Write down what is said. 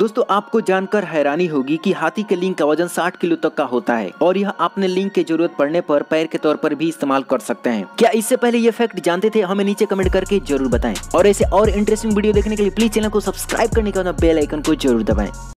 दोस्तों आपको जानकर हैरानी होगी कि हाथी के लिंग का वजन 60 किलो तक का होता है और यह आपने लिंग की जरूरत पड़ने पर पैर के तौर पर भी इस्तेमाल कर सकते हैं। क्या इससे पहले ये फैक्ट जानते थे? हमें नीचे कमेंट करके जरूर बताएं और ऐसे और इंटरेस्टिंग वीडियो देखने के लिए प्लीज चैनल को सब्सक्राइब करने के बाद बेल आइकन को जरूर दबाएं।